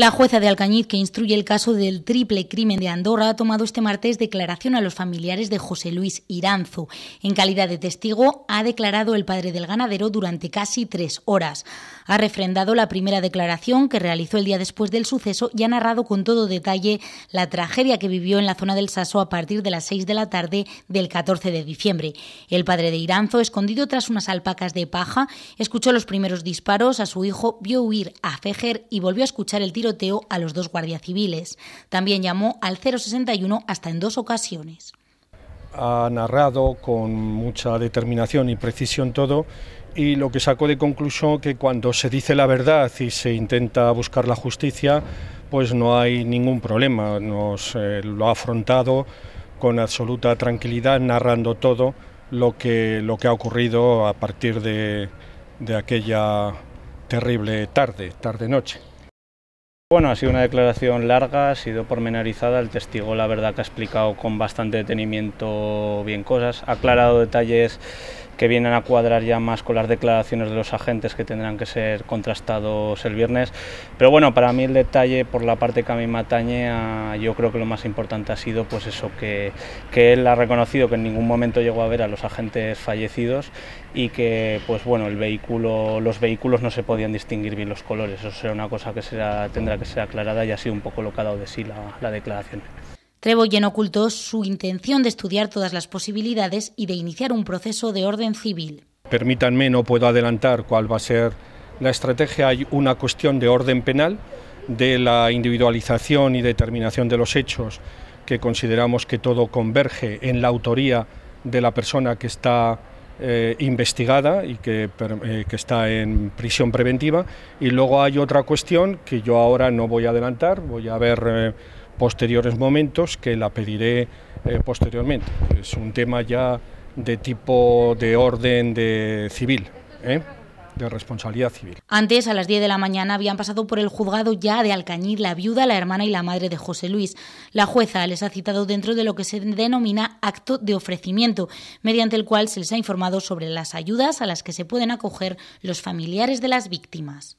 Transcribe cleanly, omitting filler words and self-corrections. La jueza de Alcañiz, que instruye el caso del triple crimen de Andorra, ha tomado este martes declaración a los familiares de José Luis Iranzo. En calidad de testigo, ha declarado el padre del ganadero durante casi 3 horas. Ha refrendado la primera declaración que realizó el día después del suceso y ha narrado con todo detalle la tragedia que vivió en la zona del Sasó a partir de las 6 de la tarde del 14 de diciembre. El padre de Iranzo, escondido tras unas alpacas de paja, escuchó los primeros disparos a su hijo, vio huir a Fejer y volvió a escuchar el tiro a los 2 guardias civiles. También llamó al 061 hasta en 2 ocasiones. Ha narrado con mucha determinación y precisión todo, y lo que sacó de conclusión que cuando se dice la verdad y se intenta buscar la justicia, pues no hay ningún problema. Lo ha afrontado con absoluta tranquilidad, narrando todo lo que ha ocurrido a partir de aquella terrible tarde-noche. Bueno, ha sido una declaración larga, ha sido pormenorizada, el testigo la verdad que ha explicado con bastante detenimiento bien cosas, ha aclarado detalles que vienen a cuadrar ya más con las declaraciones de los agentes que tendrán que ser contrastados el viernes, pero bueno, para mí el detalle por la parte que a mí me atañe, yo creo que lo más importante ha sido pues eso, que él ha reconocido que en ningún momento llegó a ver a los agentes fallecidos y que pues bueno, los vehículos no se podían distinguir bien los colores. Eso será una cosa que tendrá que ser aclarada y ha sido un poco lo que ha dado de sí la declaración. Trebollén ocultó su intención de estudiar todas las posibilidades y de iniciar un proceso de orden civil. Permítanme, no puedo adelantar cuál va a ser la estrategia. Hay una cuestión de orden penal, de la individualización y determinación de los hechos, que consideramos que todo converge en la autoría de la persona que está investigada y que está en prisión preventiva. Y luego hay otra cuestión que yo ahora no voy a adelantar, voy a ver posteriores momentos que la pediré posteriormente. Es un tema ya de tipo de orden civil, de responsabilidad civil. Antes, a las 10 de la mañana, habían pasado por el juzgado ya de Alcañiz la viuda, la hermana y la madre de José Luis. La jueza les ha citado dentro de lo que se denomina acto de ofrecimiento, mediante el cual se les ha informado sobre las ayudas a las que se pueden acoger los familiares de las víctimas.